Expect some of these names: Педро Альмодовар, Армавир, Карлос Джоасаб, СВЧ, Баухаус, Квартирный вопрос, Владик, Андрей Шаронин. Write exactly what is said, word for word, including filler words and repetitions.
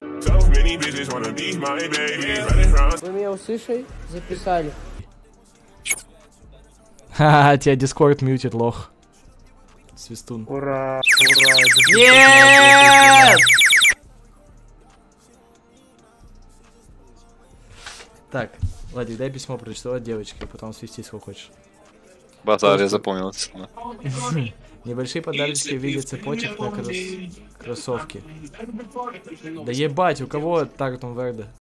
Вы меня услышали? Записали. Ха-ха, тебя Дискорд мьютит, лох. Свистун. Ура! Ура! Нет! Так, Владик, дай письмо прочитать от девочки, а потом свисти сколько хочешь. Базар, я запомнил. Небольшие подарочки в виде цепочек на крос... кроссовки. Да ебать, у кого Тартон Верде?